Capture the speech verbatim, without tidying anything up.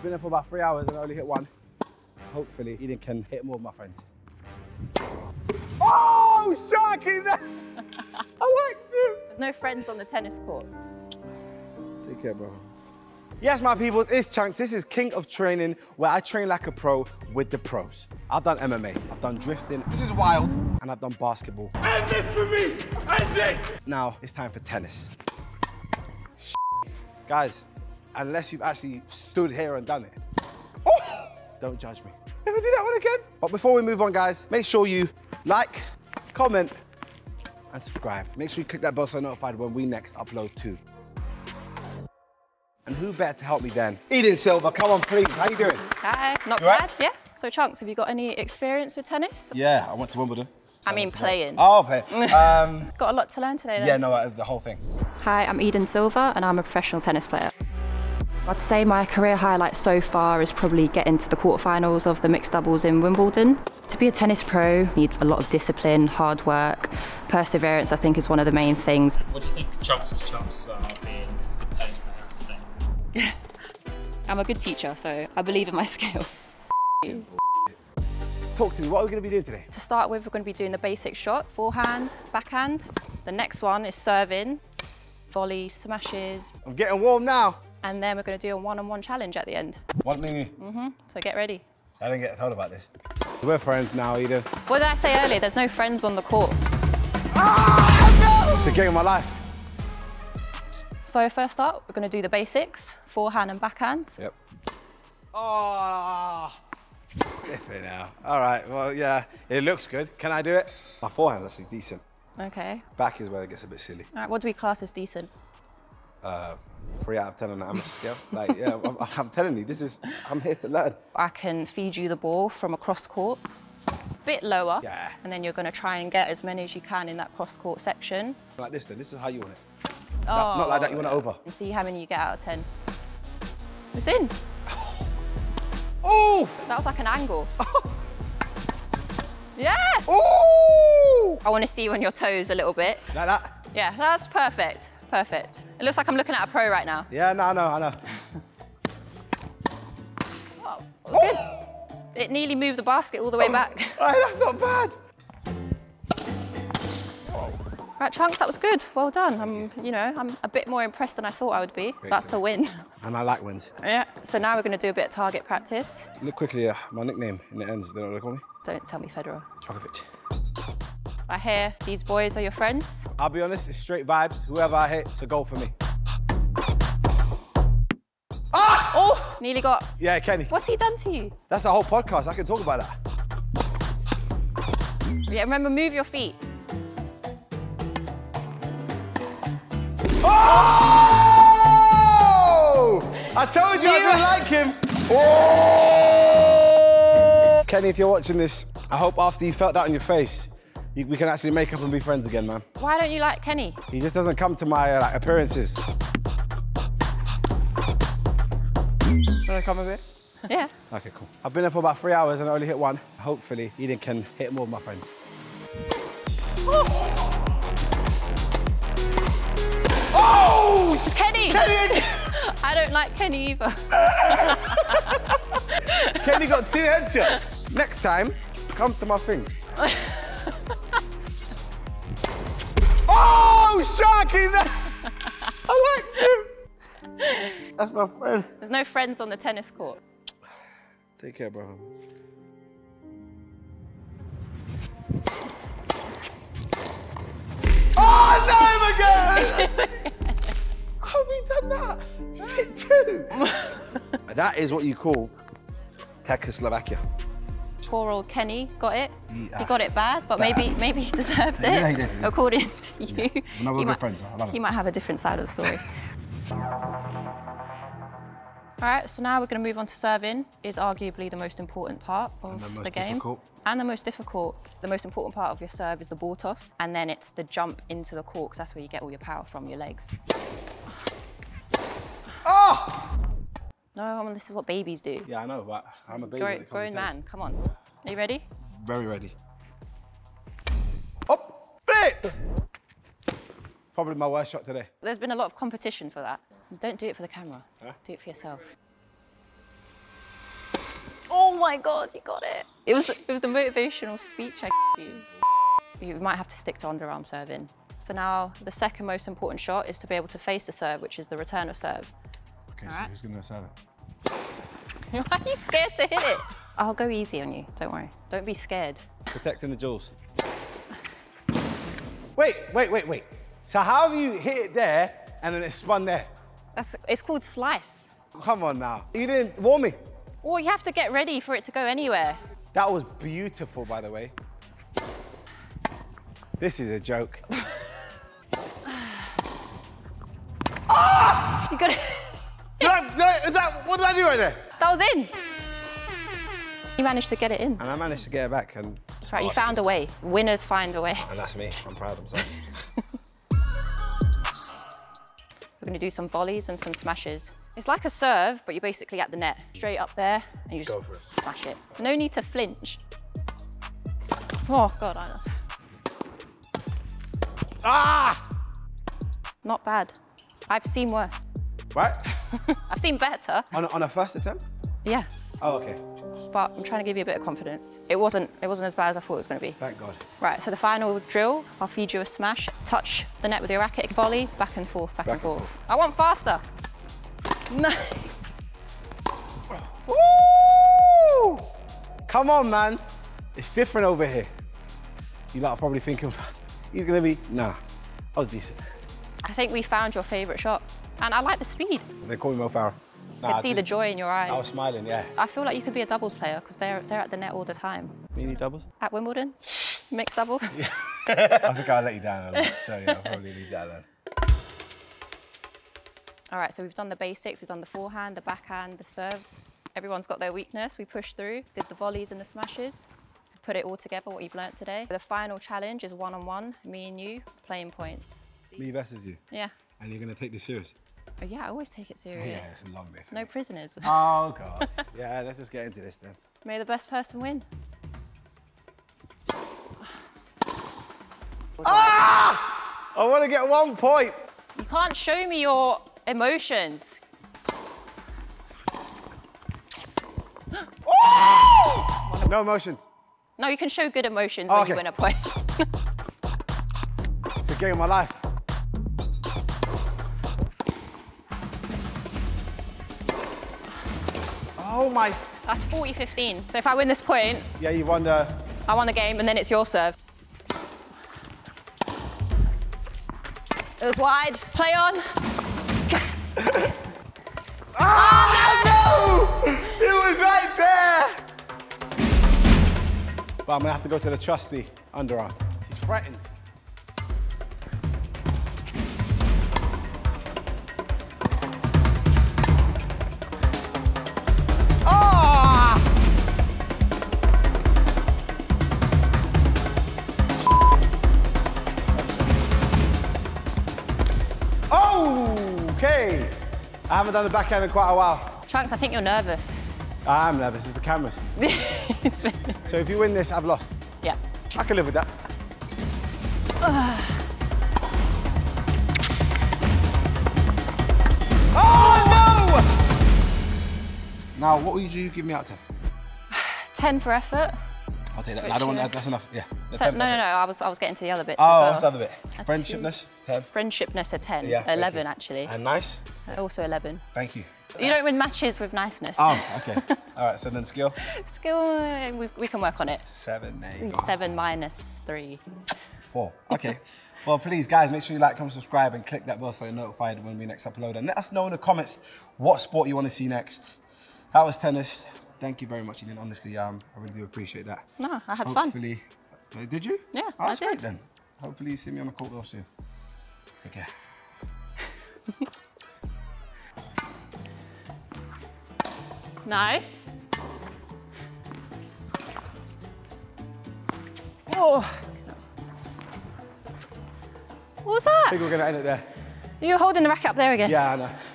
I've been there for about three hours and I only hit one. Hopefully, Eden can hit more of my friends. Oh, shocking! I liked him! There's no friends on the tennis court. Take care, bro. Yes, my peoples, it's Chunkz. This is King of Training, where I train like a pro with the pros. I've done M M A, I've done drifting. This is wild. And I've done basketball. End this for me! End it! Now, it's time for tennis. Shit. Guys, unless you've actually stood here and done it, oh! Don't judge me. Never do that one again. But before we move on, guys, make sure you like, comment, and subscribe. Make sure you click that bell so you're notified when we next upload too. And who better to help me then? Eden Silva, come on, please. How you doing? Hi. Not bad, yeah. So, Chunkz, have you got any experience with tennis? Yeah, I went to Wimbledon. So I mean, playing. Oh, playing. um, got a lot to learn today, then. Yeah, no, the whole thing. Hi, I'm Eden Silva, and I'm a professional tennis player. I'd say my career highlight so far is probably getting to the quarterfinals of the mixed doubles in Wimbledon. To be a tennis pro, you need a lot of discipline, hard work, perseverance, I think, is one of the main things. What do you think Chunks's chances are of being a good tennis player? I'm a good teacher, so I believe in my skills. Talk to me, what are we going to be doing today? To start with, we're going to be doing the basic shot, forehand, backhand. The next one is serving, volley, smashes. I'm getting warm now. And then we're going to do a one-on-one challenge at the end. One minute. Mm-hmm, so get ready. I didn't get told about this. We're friends now, Eden. What did I say earlier? There's no friends on the court. Ah, no! It's a game of my life. So first up, we're going to do the basics, forehand and backhand. Yep. Oh, iffy now. All right, well, yeah, it looks good. Can I do it? My forehand's actually decent. OK. Back is where it gets a bit silly. All right, what do we class as decent? Uh, three out of ten on the amateur scale. Like, yeah, I'm, I'm telling you, this is, I'm here to learn. I can feed you the ball from a cross-court, bit lower, yeah. And then you're going to try and get as many as you can in that cross-court section. Like this, then. This is how you want it. Oh, not, not like that, you want it over. And see how many you get out of ten. It's in. Oh! That was like an angle. Oh. Yes! Oh! I want to see you on your toes a little bit. Like that? Yeah, that's perfect. Perfect. It looks like I'm looking at a pro right now. Yeah, no, I know, I know. Oh, that was oh. Good. It nearly moved the basket all the way oh. Back. Oh, that's not bad. Right, Chunkz, that was good. Well done. I'm, you know, I'm a bit more impressed than I thought I would be. Great. That's a win. And I like wins. Yeah. So now we're going to do a bit of target practice. Look quickly, uh, my nickname in the ends. They don't call me. Don't tell me Federer. Djokovic. I hear these boys are your friends. I'll be honest, it's straight vibes. Whoever I hit, it's a goal for me. Ah! Oh, nearly got. Yeah, Kenny. What's he done to you? That's a whole podcast. I can talk about that. Yeah, remember, move your feet. Oh! I told you, you I didn't like him. Oh! Kenny, if you're watching this, I hope after you felt that on your face, you, we can actually make up and be friends again, man. Why don't you like Kenny? He just doesn't come to my uh, like, appearances. Wanna come a bit? Yeah. Okay, cool. I've been here for about three hours and I only hit one. Hopefully, Eden can hit more of my friends. Oh! Oh, Kenny! Kenny! I don't like Kenny either. Kenny got two headshots. Next time, come to my things. Oh, shocking! I like him. That's my friend. There's no friends on the tennis court. Take care, brother. Oh, no, him again! How have we done that? Just hit two. That is what you call Czechoslovakia. Poor old Kenny got it. Yeah. He got it bad, but bad. maybe maybe he deserved it. Yeah, he did, yeah. According to you. Yeah. We're good might, friends. I love he it. might have a different side of the story. All right, so now we're going to move on to serving. Is arguably the most important part of the, the game. Difficult. And the most difficult. The most important part of your serve is the ball toss, and then it's the jump into the court, because that's where you get all your power from, your legs. Oh! No, I mean, this is what babies do. Yeah, I know, but I'm a baby. Grown, grown man, come on. Are you ready? Very ready. Up, flip! Probably my worst shot today. There's been a lot of competition for that. Don't do it for the camera. Huh? Do it for yourself. my God, you got it. It was, it was the motivational speech I you. You might have to stick to underarm serving. So now the second most important shot is to be able to face the serve, which is the return of serve. Okay, all so right. Who's gonna serve it? Why are you scared to hit it? I'll go easy on you, don't worry. Don't be scared. Protecting the jewels. Wait, wait, wait, wait. So how have you hit it there and then it spun there? That's, it's called slice. Come on now. You didn't warn me. Well, you have to get ready for it to go anywhere. That was beautiful, by the way. This is a joke. Ah! You got it. What did I do right there? That was in. You managed to get it in. And I managed to get it back. And that's right, you found a way. Winners find a way. And that's me. I'm proud of myself. We're going to do some volleys and some smashes. It's like a serve, but you're basically at the net. Straight up there, and you just go for it. Smash it. No need to flinch. Oh, God, I know. Ah! Not bad. I've seen worse. Right? I've seen better. On a, on a first attempt? Yeah. Oh, okay. But I'm trying to give you a bit of confidence. It wasn't, it wasn't as bad as I thought it was going to be. Thank God. Right, so the final drill, I'll feed you a smash. Touch the net with your racket, volley, back and forth, back, back and, forth. and forth. I want faster. Nice. Woo! Come on, man. It's different over here. You lot are probably thinking, he's going to be, nah, I was decent. I think we found your favourite shot. And I like the speed. They call me Mo Farah. Nah, I could see I the joy in your eyes. I was smiling, yeah. I feel like you could be a doubles player because they're, they're at the net all the time. You need doubles? At Wimbledon? Mixed doubles? Yeah. I think I'll let you down a lot, so yeah, I'll probably leave that alone. All right, so we've done the basics. We've done the forehand, the backhand, the serve. Everyone's got their weakness. We pushed through, did the volleys and the smashes. Put it all together, what you've learnt today. The final challenge is one-on-one, me and you, playing points. Me versus you? Yeah. And you're going to take this serious? Oh, yeah, I always take it serious. Yeah, it's a long day. No prisoners. Oh, God. Yeah, let's just get into this then. May the best person win. Ah! I want to get one point. You can't show me your emotions. Oh! No emotions. No, you can show good emotions oh, when okay. you win a point. It's a game of my life. Oh my. That's forty fifteen. So if I win this point. Yeah, you won the. I won the game and then it's your serve. It was wide. Play on. Ah, oh, no! It was right there! But I'm gonna have to go to the trusty underarm. She's frightened. Oh! Oh! Okay. I haven't done the backhand in quite a while. Chunkz, I think you're nervous. I am nervous. It's the cameras. So if you win this, I've lost. Yeah. I can live with that. Oh, no! Now, what would you give me out of ten? ten for effort. I'll take that. Which I don't want that. That's enough. Yeah. Ten, no, no, no. I was, I was getting to the other bits. Oh, as well. What's the other bit? Friendshipness. ten. Friendshipness at ten. Yeah, eleven, actually. And nice. Also eleven. Thank you. You don't win matches with niceness. Oh, okay. All right, so then skill? Skill, we, we can work on it. Seven, eight. Seven minus three. Four, okay. Well, please, guys, make sure you like, comment, subscribe, and click that bell so you're notified when we next upload. And let us know in the comments what sport you want to see next. That was tennis. Thank you very much, Eden. Honestly, um, I really do appreciate that. No, I had Hopefully, fun. Did you? Yeah, oh, that's I did. Great, then. Hopefully you see me on the court real soon. Take care. Nice. Oh. What was that? I think we're going to end it there. You were holding the racket up there again? Yeah, I know.